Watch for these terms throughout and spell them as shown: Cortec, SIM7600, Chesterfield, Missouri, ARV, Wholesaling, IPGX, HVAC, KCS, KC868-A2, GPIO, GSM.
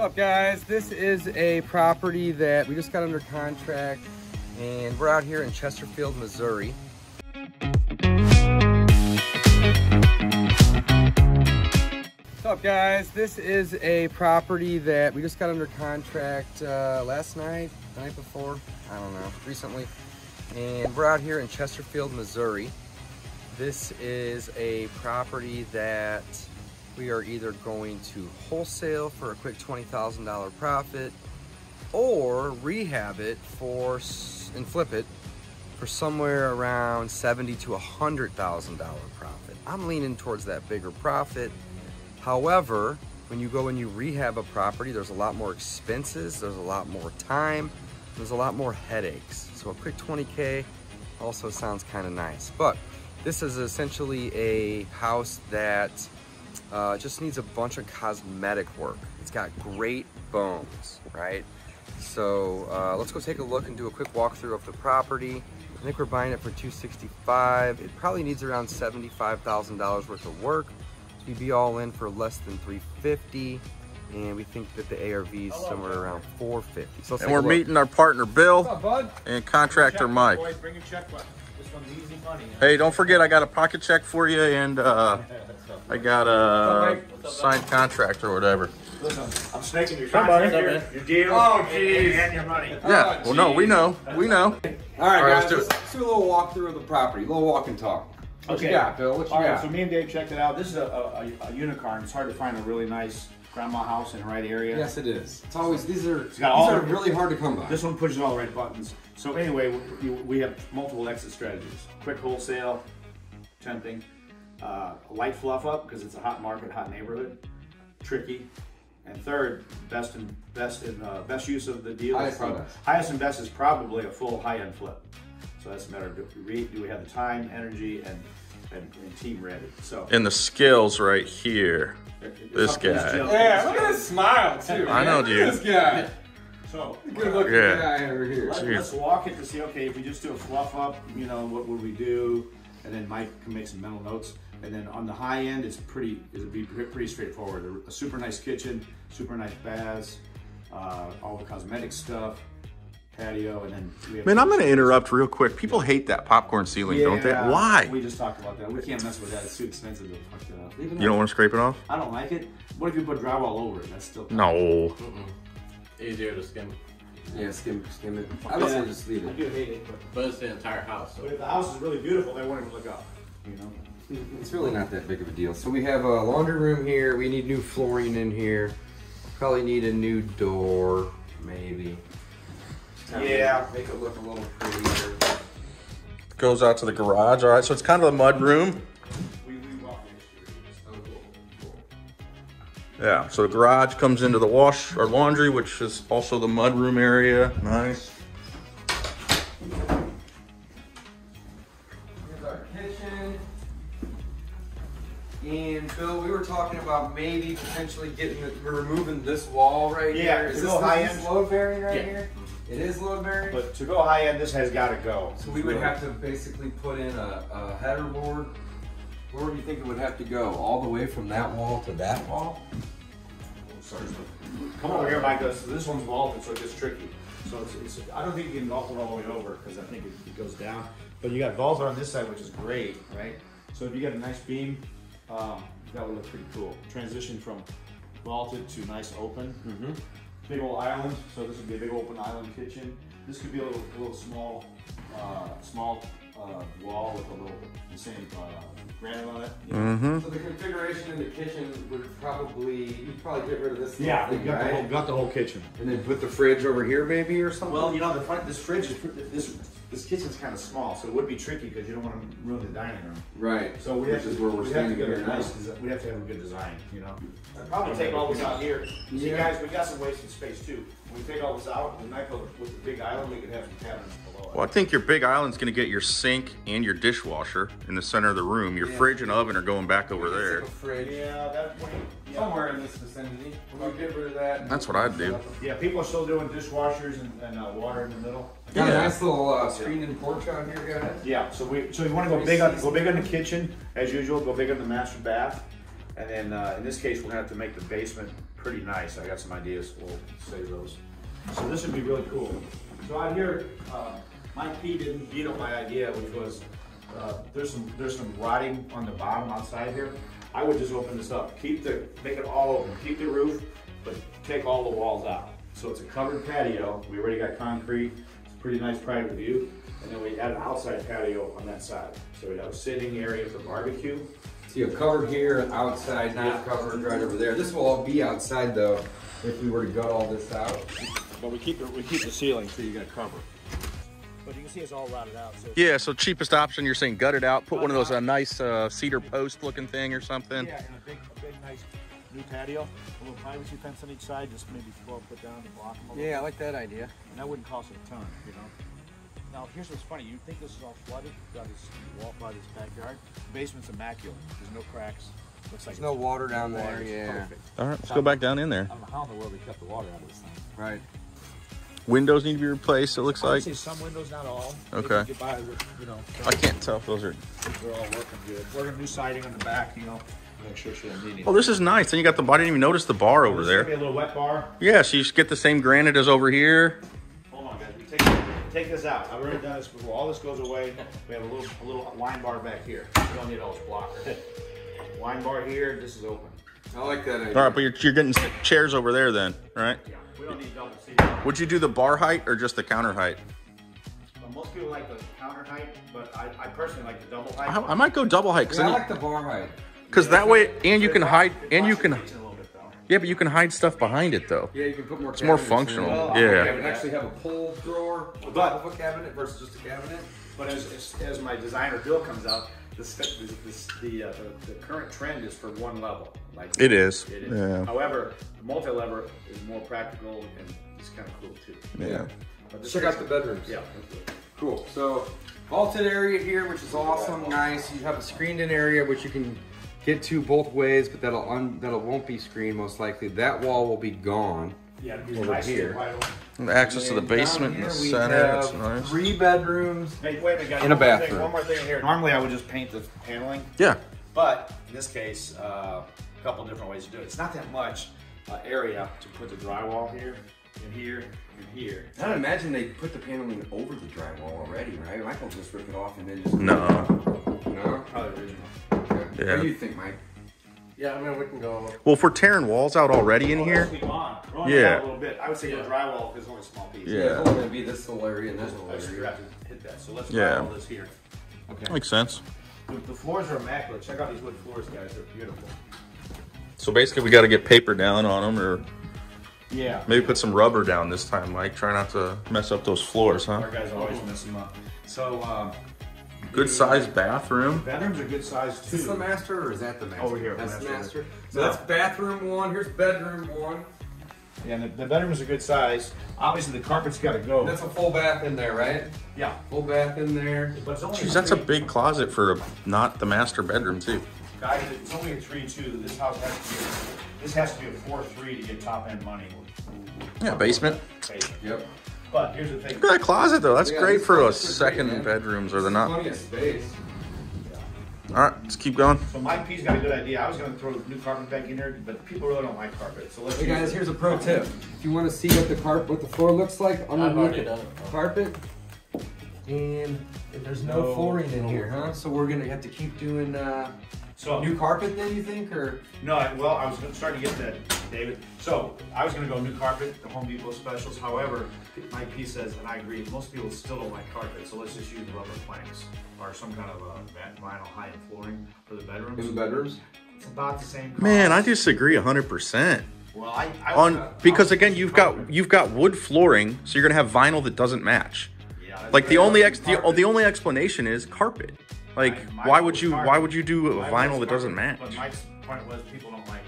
What's up, guys? This is a property that we just got under contract, and we're out here in Chesterfield, Missouri. What's up, guys? This is a property that we just got under contract last night, the night before, I don't know, recently, and we're out here in Chesterfield, Missouri. This is a property that we are either going to wholesale for a quick $20,000 profit or rehab it for and flip it for somewhere around $70,000 to $100,000 profit. I'm leaning towards that bigger profit. However, when you go and you rehab a property, there's a lot more expenses, there's a lot more time, there's a lot more headaches. So a quick 20K also sounds kind of nice. But this is essentially a house that just needs a bunch of cosmetic work. It's got great bones, right? So let's go take a look and do a quick walkthrough of the property. I think we're buying it for $265,000. It probably needs around $75,000 worth of work. We'd be all in for less than $350,000, and we think that the ARV is somewhere around $450,000. So and we're meeting our partner Bill and contractor Mike. Boys, bring your checkbook. This one's easy money. Hey, don't forget, I got a pocket check for you, and I got a signed contract or whatever. Listen, I'm snaking your contract, your deal, and your money. Yeah, well, no, we know. All right, guys, let's do a little walkthrough of the property, a little walk and talk. What you got, Bill? All right, so me and Dave checked it out. This is a unicorn. It's hard to find a really nice grandma house in the right area. Yes, it is. It's always, these are really hard to come by. This one pushes all the right buttons. So anyway, we have multiple exit strategies. Quick wholesale, tempting. A light fluff up because it's a hot market, hot neighborhood, tricky, and third, best use of the deal. Highest and best is probably a full high-end flip. So that's a matter of do we have the time, energy, and team ready. So and the skills right here. This guy. Yeah, look at his smile too. I know, dude. This guy. So good looking guy over here. Let's walk it to see. Okay, if we just do a fluff up, you know, what would we do? And then Mike can make some mental notes. And then on the high end, it'd be pretty straightforward. A super nice kitchen, super nice baths, all the cosmetic stuff, patio, and then we have. Man, I'm going to interrupt real quick. People hate that popcorn ceiling, don't they? Why? We just talked about that. We can't mess with that. It's too expensive to fuck that up. You don't want to scrape it off? I don't like it. What if you put drywall over it? That's still no. Easier to skim. Yeah, skim it. I would say just leave it. I do hate it, but it's the entire house. So. But if the house is really beautiful, they won't even look up, you know? It's really not that big of a deal. So we have a laundry room here. We need new flooring in here. Probably need a new door, maybe. Yeah. Make it look a little prettier. Goes out to the garage. All right, so it's kind of a mud room. Yeah, so the garage comes into the wash or laundry, which is also the mudroom area. Nice. Here's our kitchen. And Bill, we were talking about maybe potentially removing this wall right here. Is this high end load bearing right here? It is load bearing. But to go high end, this has got to go. So we would have to basically put in a header board. Where do you think it would have to go? All the way from that wall to that wall? Come over here, Mike. So this one's vaulted, so it gets tricky. So it's, I don't think you can vault it all the way over because I think it goes down. But you got vaulted on this side, which is great, right? So if you got a nice beam, that would look pretty cool. Transition from vaulted to nice open. Big old island. So this would be a big open island kitchen. This could be a little small, wall with a little same granite on it. Yeah. So the configuration in the kitchen would you'd probably get rid of this. Yeah, we got the whole kitchen, and then put the fridge over here, maybe, or something. Well, you know, this kitchen's kind of small, so it would be tricky because you don't want to ruin the dining room. Right. So we have to have a good design, you know. I'd probably take all this out here. Yeah. See, guys, we got some wasted space too. When we take all this out, with the big island, we could have some cabinets below. Well, I think your big island's going to get your sink and your dishwasher in the center of the room. Your fridge and oven are going back over there. Somewhere in this vicinity. We'll get rid of that. That's what I'd do. Yeah, people are still doing dishwashers and water in the middle. Yeah. Got a nice little screened in porch out here, guys. Yeah, so we want to go big on the kitchen as usual. Go big on the master bath. And then in this case, we'll have to make the basement pretty nice. I got some ideas, we'll save those. So this would be really cool. So out here, Mike P didn't veto my idea, which was there's some rotting on the bottom outside here. I would just open this up, make it all open, keep the roof, but take all the walls out. So it's a covered patio. We already got concrete. It's a pretty nice private view. And then we had an outside patio on that side. So we have a sitting area for barbecue. So you have covered here, outside, not covered right over there. This will all be outside though, if we were to gut all this out. But we keep the ceiling, so you got cover. But you can see it's all rotted out. So yeah, so cheapest option, you're saying gut it out, put one of those nice cedar post looking thing or something. Yeah, and a big nice new patio, a little privacy fence on each side, just maybe go and put down and block them a little. Yeah, I like that idea. And that wouldn't cost a ton, you know. Now, here's what's funny. You'd think this is all flooded. You've got this wall by this backyard. The basement's immaculate. There's no cracks. Looks like there's no water down there. Yeah. Perfect. All right, let's go back down in there. I don't know how in the world they cut the water out of this thing. Right. Windows need to be replaced, it looks like. I would say some windows, not all. Okay. Get by with, you know, I can't tell if those are... They're all working good. We're going to do siding on the back, you know. Make sure she doesn't need anything. Oh, this is nice. Then you got the... I didn't even notice the bar over there. Be a little wet bar. Yeah, so you just get the same granite as over here. Hold on, guys. Take this out. I've already done this before. All this goes away. We have a little wine bar back here. We don't need all this blocker. Wine bar here. This is open. I like that idea. All right, but you're getting chairs over there then, right? Yeah. We don't need double seats. Would you do the bar height or just the counter height? Well, most people like the counter height, but I personally like the double height. I might go double height because I like the bar height. Because that way, and you can hide, and you can. Yeah, but you can hide stuff behind it though. Yeah, you can put more. It's more functional. Yeah. I would actually have a pull drawer above a cabinet versus just a cabinet. But as my designer Bill comes out, the current trend is for one level. Like it is. It is. Yeah. However, the multi-lever is more practical and it's kind of cool too. Yeah. But check out the bedrooms. Yeah. Cool. So vaulted area here, which is awesome, nice. You have a screened-in area which you can get to both ways, but that'll won't be screened most likely. That wall will be gone. Yeah, over here. And access to the basement in the center. It's nice. 3 bedrooms. Hey, wait a minute, guys. And a bathroom. One more thing here. Normally, I would just paint the paneling. Yeah. But in this case, a couple different ways to do it. It's not that much area to put the drywall here and here and here. I don't imagine they put the paneling over the drywall already, right? Michael just rip it off and then just. No. No. Probably original. Yeah. What do you think, Mike? Yeah, I mean, we can go. Well, if we're tearing walls out already in here. Yeah. A little bit. I would say the drywall is only a small piece. Yeah. It's only going to be this little area and this little area. You have to hit that. So let's drywall this here. Okay. Makes sense. The floors are immaculate. Check out these wood floors, guys. They're beautiful. So basically, we got to get paper down on them or. Yeah. Maybe put some rubber down this time, Mike. Try not to mess up those floors, huh? Our guys always mess them up. So, good sized bathroom. Bedrooms are good sized too. Is this the master or is that the master? Over here. That's the master. So that's bathroom one. Here's bedroom one. Yeah, and the bedrooms are good size. Obviously the carpet's got to go. And that's a full bath in there, right? Yeah. Full bath in there. But it's only Jeez, that's a big closet for not the master bedroom too. Guys, it's only a 3-2. This house has to be a 4-3 to get top end money. Yeah, basement. Basement. Yep. But here's the thing. Look at that closet though. That's great for a second bedrooms or they're not. Plenty of space. Yeah. All right, let's keep going. So Mike P's got a good idea. I was going to throw the new carpet back in there, but people really don't like carpet. So let's. Hey guys, here's a pro tip. If you want to see what the floor looks like underneath the carpet, and there's no flooring in here, huh? So we're going to have to keep doing new carpet then, you think, or? No, well, I was starting to get that, David. So I was going to go new carpet, the Home Depot specials. However, Mike P says, and I agree, most people still don't like carpet, so let's just use rubber planks or some kind of vinyl high-end flooring for the bedrooms. In the bedrooms? It's about the same cost. Man, I disagree 100%. Well, because again, you've got wood flooring, so you're going to have vinyl that doesn't match. Yeah. Like the only explanation is carpet. Like why would you do a vinyl that doesn't match? But Mike's point was people don't like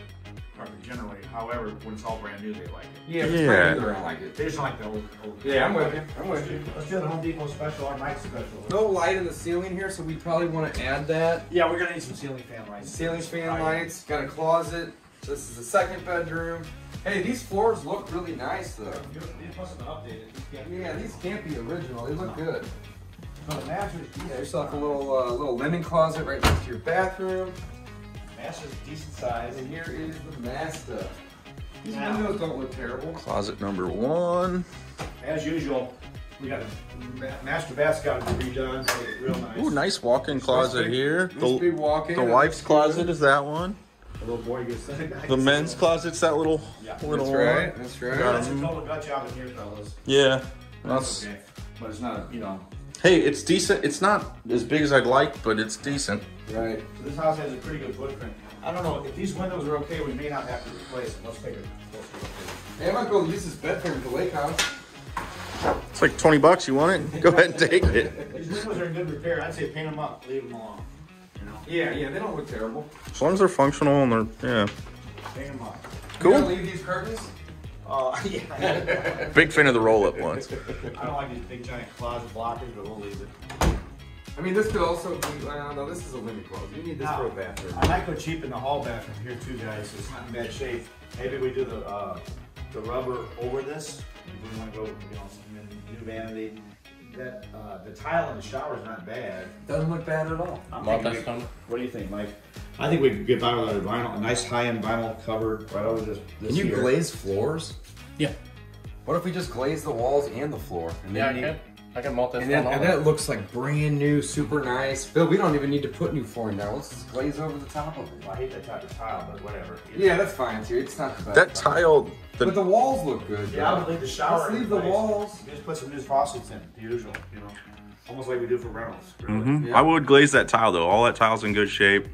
carpet generally. However, when it's all brand new, they like it. Yeah, brand new, they don't like it. They just don't like the old. Yeah, I'm with you. I'm with you. Let's do the Home Depot special or Mike's special. No light in the ceiling here, so we probably want to add that. Yeah, we're gonna need some ceiling fan lights. Ceiling fan lights. Got a closet. This is the second bedroom. Hey, these floors look really nice though. These must have been updated. Yeah, these can't be original. They look good. So the master's, you got yourself a little linen closet right next to your bathroom. Master's decent size, and here is the master. These windows don't look terrible. Closet number one. As usual, we got a master bath's got to be redone. So it's real nice. Ooh, nice walk-in closet here. The wife's closet is that one. The little boy gets the men's closet's that little one. Right, that's right. That's a total gut job in here, fellas. Yeah, that's okay. But it's not, you know. Hey, it's decent. It's not as big as I'd like, but it's decent. Right. So this house has a pretty good footprint. I don't know if these windows are okay. We may not have to replace them. Let's take it. Hey, I might go use this bedroom at the lake house. It's like 20 bucks. You want it? Go ahead and take it. These windows are in good repair. I'd say paint them up, leave them alone. You know? Yeah, yeah, they don't look terrible. As long as they're functional and they're paint them up. Cool. You gonna leave these curtains? Yeah. Big fan of the roll-up ones. I don't like these big giant closet blockers, but we'll leave it. I mean, this could also be, no, this is a linen closet. You need this for a bathroom. I might go cheap in the hall bathroom here too, guys, so it's not in bad shape. Maybe we do the rubber over this. If we want to go, you know, some new vanity. That, the tile in the shower is not bad. Doesn't look bad at all. What do you think, Mike? I think we could get by with a nice high-end vinyl cover right over this. Can you glaze floors? Yeah. What if we just glaze the walls and the floor? And yeah, I can malt that. And that looks like brand new, super nice. Phil, we don't even need to put new flooring down. Let's just glaze over the top of it. Well, I hate that type of tile, but whatever. Yeah, that's fine too. It's not the best. That tile. But the walls look good. Yeah, I would leave the shower. Let's leave the walls. Just put some new faucets in, the usual, you know, almost like we do for rentals. Really. Mm-hmm. Yeah. I would glaze that tile though. All that tile's in good shape.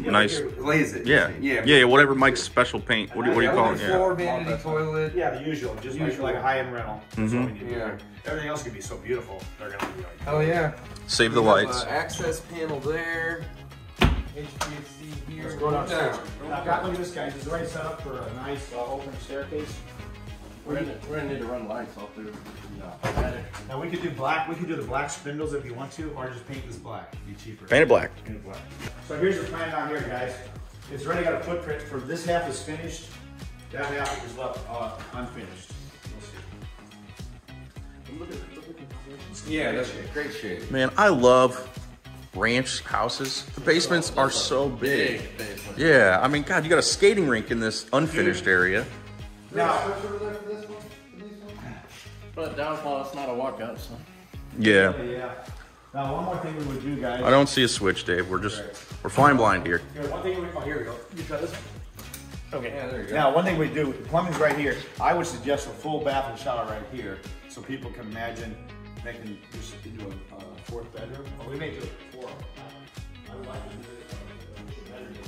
Yeah, nice. Glaze it. Yeah. Yeah. Yeah. Whatever Mike's special paint. What do you call it? Floor, vanity, toilet. Yeah, the usual. Just usually like a high-end rental. That's what we need. Yeah. Everything else could be so beautiful. They're gonna be like. Oh yeah. Save the lights. Access panel there. HVAC here. Let's go downstairs. I've got one of this guys. It's the right setup for a nice open staircase. We're gonna need to run lights all through. Now we could do black. We could do the black spindles if you want to, or just paint this black. It'd be cheaper. Paint it black. Paint it black. So here's the plan down here, guys. It's already got a footprint. For this half is finished. That half is left unfinished. We'll see. Yeah, that's a great shape. Man, I love ranch houses. The basements are so big. Yeah, I mean, God, you got a skating rink in this unfinished area. Now, but downfall, it's not a walk up, so. Yeah. Now, one more thing we would do, guys. I don't see a switch, Dave. We're just, we're flying blind here. One thing we, oh, here we go. You try this one? Okay. Yeah, there you go. Now, one thing we do, the plumbing's right here. I would suggest a full bath and shower right here so people can imagine making, just do a fourth bedroom. Oh, we may do a fourth. I would like to do a bedroom.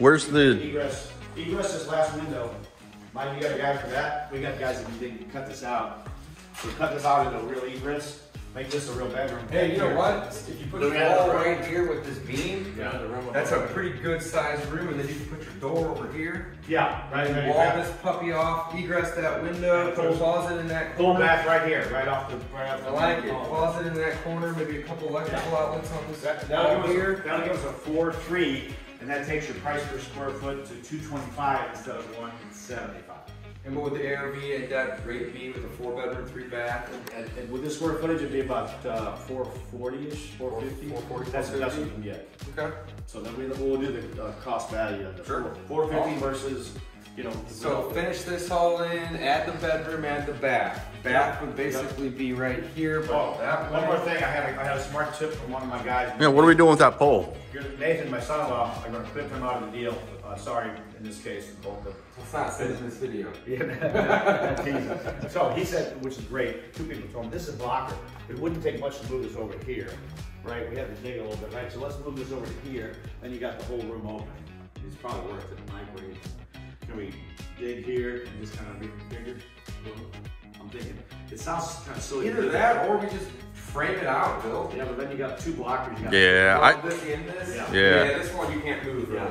Where's the egress? Egress is last window. Mike, you got a guy for that? We got guys that can cut this out. So cut this out into a real egress. Make this a real bedroom. Hey, you know what? If you put the wall right here with this beam, that's a pretty good sized room. And then you can put your door over here. Yeah, right. And wall this puppy off, egress that window, put a closet in that corner. Full bath right here, right off the. I like it. Closet in that corner, maybe a couple electrical outlets on this. That'll give us a 4-3. And that takes your price per square foot to $225 instead of $175. And what would the ARV and that rate be with a 4-bedroom, 3-bath? And with the square footage, it'd be about 440-ish, 450. 440. That's what you can get. Okay. So then we'll do the cost value of the $450 versus, you know. So finish this all in. Add the bedroom. Add the bath. Bath would basically be right here. But one more thing, I had a smart tip from one of my guys. Yeah. What are we doing with that pole? Nathan, my son-in-law, I'm going to clip him out of the deal. Sorry, in this case, both of them. It's not said in this video. Yeah. So he said, which is great. Two people told him this is a blocker. It wouldn't take much to move this over here, right? We have to dig a little bit, right? So let's move this over here. Then you got the whole room open. It's probably worth it in my way. Can we dig here and just kind of reconfigure? I'm thinking it sounds kind of silly. Either that, or we just frame it out, Bill. Yeah, but then you got two blockers. You got this. Yeah, this one you can't move. Really.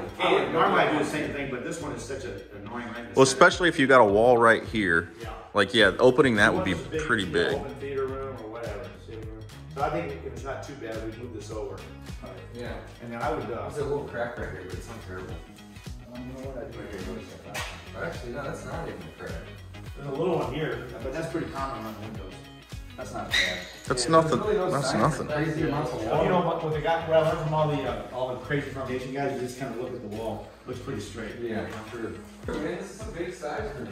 Normally I do the same thing, but this one is such an annoying. Well, especially if you got a wall right here. Yeah. Like opening that would be pretty big. Open theater room or whatever. So I think if it's not too bad, we move this over. Right. Yeah. And then I would. There's a little crack right here, but it's not terrible. I don't know what I do right here. Actually, no, that's not even a crack. There's a little one here, but that's pretty common on windows. That's not bad. That's nothing. Really no that's nothing. Crazy amounts of wall. You know what I got? What I learned from all the crazy foundation guys is just kind of look at the wall. Looks pretty straight. Yeah, I'm sure. Man, this is a big size for me.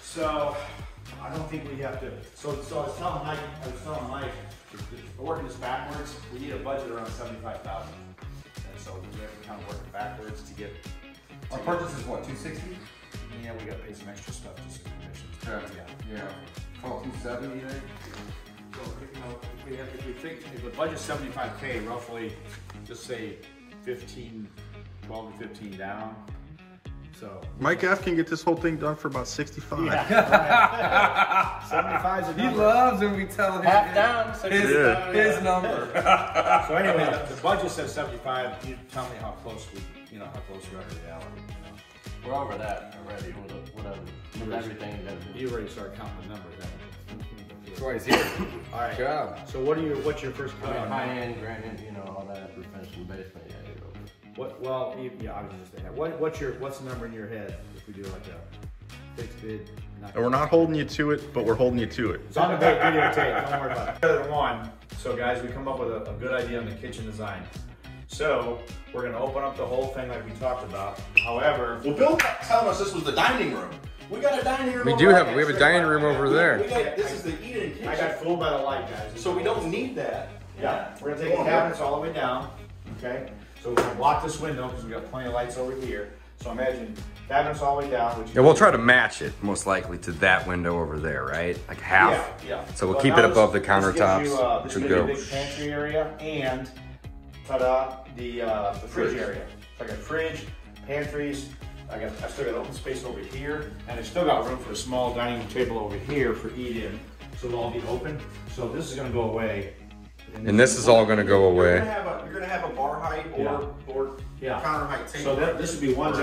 So I don't think we have to. So I was telling Mike. If we're working this backwards, we need a budget around $75,000. And so we have to kind of work it backwards to get. Our purchase is what, 260? Yeah, we got to pay some extra stuff to supervisions. Yeah. Oh, 270, you think? So, you know, if we think, if the budget's $75K, roughly, just say 12 to 15 down. So Mike F can get this whole thing done for about 65. Yeah. 75's a number. He loves when we tell him half down. His number. So anyway, the budget says 75. You tell me how close we are to reality. You know? We're over that already. With everything you already start counting the numbers. That's why he's here. All right. Good job. So what's your first cut? High-end, granite, you know, all that professional basement. Yeah. What's the number in your head if we do like a fixed bid? We're not holding you to it, but we're holding you to it. It's on the big videotape, don't worry about it. Other one, so guys, we come up with a good idea on the kitchen design. So we're gonna open up the whole thing like we talked about. However, well, Bill kept telling us this was the dining room. We got a dining room. We have a dining room over there. This is the eating kitchen. I got fooled by the light, guys. So we don't need that. Yeah, we're gonna take the cabinets all the way down. Okay. So we're gonna block this window because we got plenty of lights over here. So imagine cabinets all the way down. Which we'll try to match it most likely to that window over there, right? Like half. Yeah. So we'll keep it above the countertops. This is a big pantry area and the fridge area. So I got fridge, pantries. I still got open space over here, and I still got room for a small dining table over here for eat-in. So it'll all be open. So this is gonna go away. And this is all going to go away. You're going to have a bar height or counter height table. So this would be one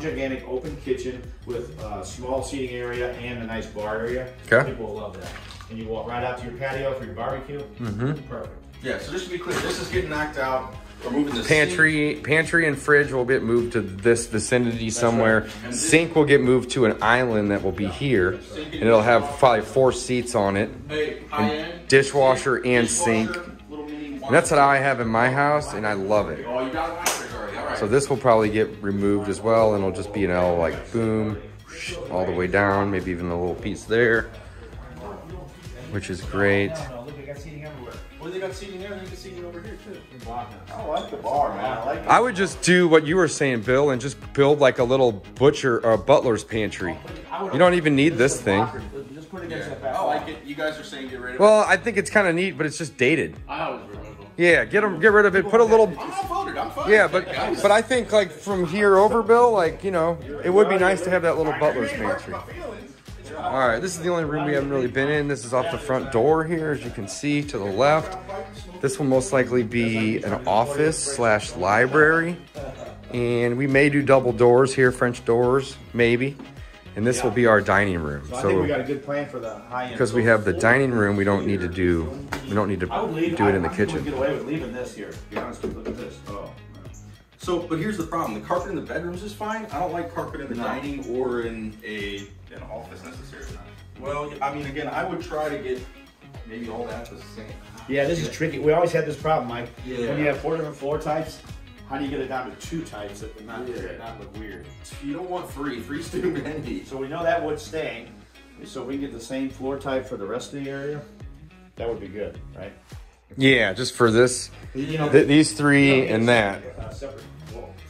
gigantic open kitchen with a small seating area and a nice bar area. Okay. People will love that. And you walk right out to your patio for your barbecue. Mm-hmm. Perfect. Yeah, so just to be clear, this is getting knocked out. We're moving the pantry and fridge will get moved to this vicinity somewhere. Right. Sink will get moved to an island that will be here. So and it'll have probably 4 seats on it. Dishwasher and sink. And that's what I have in my house, and I love it. Oh, you got already. All right. So this will probably get removed as well, and it'll just be an L, like boom, all the way down, maybe even a little piece there, which is great. Well, they got seating there, and they got seating over here too. I like the bar, man. I like it. I would just do what you were saying, Bill, and just build like a little butcher or butler's pantry. You don't even need this thing. Just put it against that back. Oh, I like it. You guys are saying get rid of it. Well, I think it's kind of neat, but it's just dated. I always remember. Yeah, get rid of it. Put a little. I'm fine. Yeah, but I think like from here over, Bill, like you know, it would be nice to have that little butler's pantry. All right, this is the only room we haven't really been in. This is off the front door here, as you can see to the left. This will most likely be an office/library. And we may do double doors here, French doors, maybe. And this will be our dining room. So I think we got a good plan for the high end. Because we have the dining room, we don't need to do it in the kitchen. I would get away with leaving this here, to be honest with you. Look at this. Oh. So, but here's the problem. The carpet in the bedrooms is fine. I don't like carpet in the dining or in an office necessarily. Well, I mean, again, I would try to get maybe all that to the same. Yeah, this is tricky. We always had this problem, Mike. Yeah. When you have 4 different floor types, how do you get it down to 2 types that would not look weird? You don't want 3. 3's too many. So we know that would stay. So we can get the same floor type for the rest of the area. That would be good, right? Yeah, just for this, you know, these 3 and that. Separate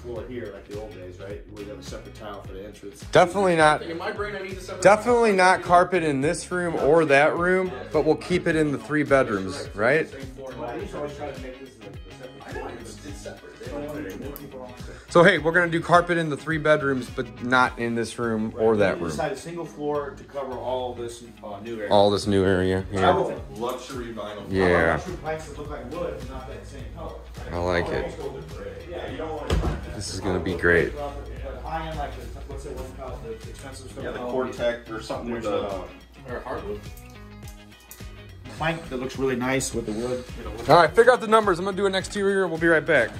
floor here, like the old days, right? We have a separate tile for the entrance. Definitely not. In my brain, I need a separate. Definitely not carpet in this room or that room, but we'll keep it in the 3 bedrooms, right? So hey, we're gonna do carpet in the 3 bedrooms, but not in this room or that room. We decided a single floor to cover all this new area. All this new area. Yeah. Luxury vinyl. Yeah. Luxury planks that look like wood, not that same color. I like it. This is gonna be great. High-end, like what's it called? The expensive stuff. Yeah, the Cortec or something with or hardwood. Plank that looks really nice with the wood. All right, figure out the numbers. I'm gonna do an exterior. We'll be right back.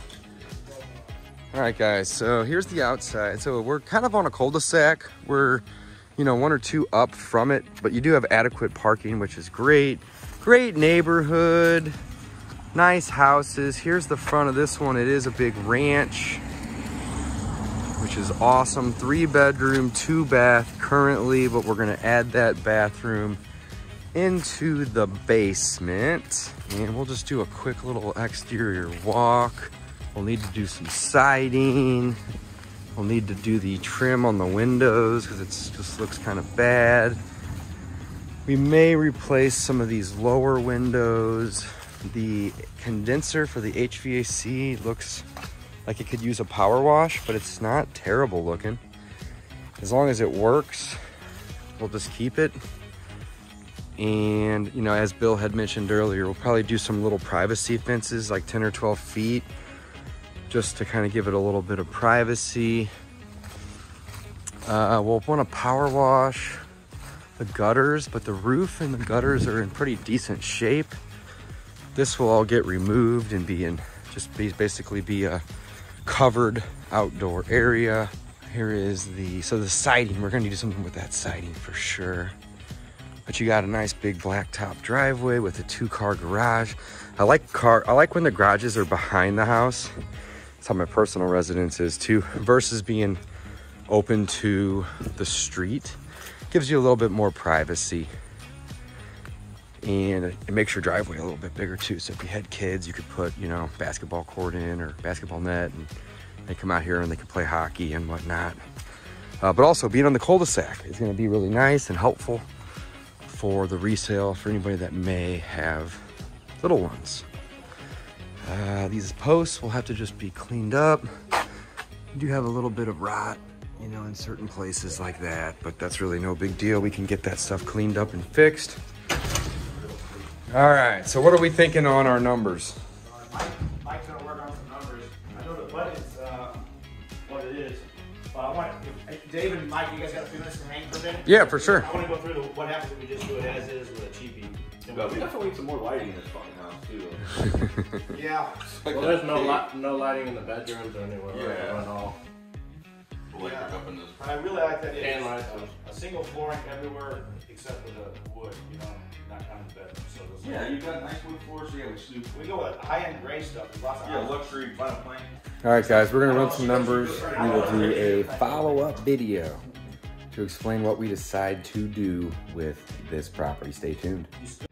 All right, guys, so here's the outside. So we're kind of on a cul-de-sac. We're, you know, one or two up from it, but you do have adequate parking, which is great. Great neighborhood, nice houses. Here's the front of this one. It is a big ranch, which is awesome. 3 bedroom, 2 bath currently, but we're gonna add that bathroom into the basement. And we'll just do a quick little exterior walk. We'll need to do some siding. We'll need to do the trim on the windows because it just looks kind of bad. We may replace some of these lower windows. The condenser for the HVAC looks like it could use a power wash, but it's not terrible looking. As long as it works, we'll just keep it. And, you know, as Bill had mentioned earlier, we'll probably do some little privacy fences, like 10 or 12 feet, just to kind of give it a little bit of privacy. We'll want to power wash the gutters, but the roof and the gutters are in pretty decent shape. This will all get removed and be in, just basically be a covered outdoor area. Here is the, so the siding, we're gonna do something with that siding for sure. But you got a nice big blacktop driveway with a 2-car garage. I like when the garages are behind the house. That's how my personal residence is too, versus being open to the street. Gives you a little bit more privacy. And it makes your driveway a little bit bigger too. So if you had kids, you could put, you know, basketball court in or basketball net, and they come out here and they can play hockey and whatnot. But also being on the cul-de-sac is gonna be really nice and helpful for the resale for anybody that may have little ones. These posts will have to just be cleaned up. You do have a little bit of rot, you know, in certain places like that, but that's really no big deal. We can get that stuff cleaned up and fixed. All right, so what are we thinking on our numbers? Mike's gonna work on some numbers. I know the budget's what it is, but I want, Dave and Mike, you guys got a few minutes to hang for a minute? Yeah, for sure. I want to go through what happens if we just do it as is with a cheapie. We definitely need some more lighting in this fucking house, too. Yeah. Well, there's no lighting in the bedrooms or anywhere. Yeah. Right at all. We'll yeah. Up in this. I really like that it's a single flooring everywhere except for the wood, you know, not kind of the bedroom. So yeah, you got nice wood floors. So yeah, we go with high-end gray stuff. Lots of luxury, fun plane. All right, guys, we're going to run some numbers. We will do a follow-up video to explain what we decide to do with this property. Stay tuned.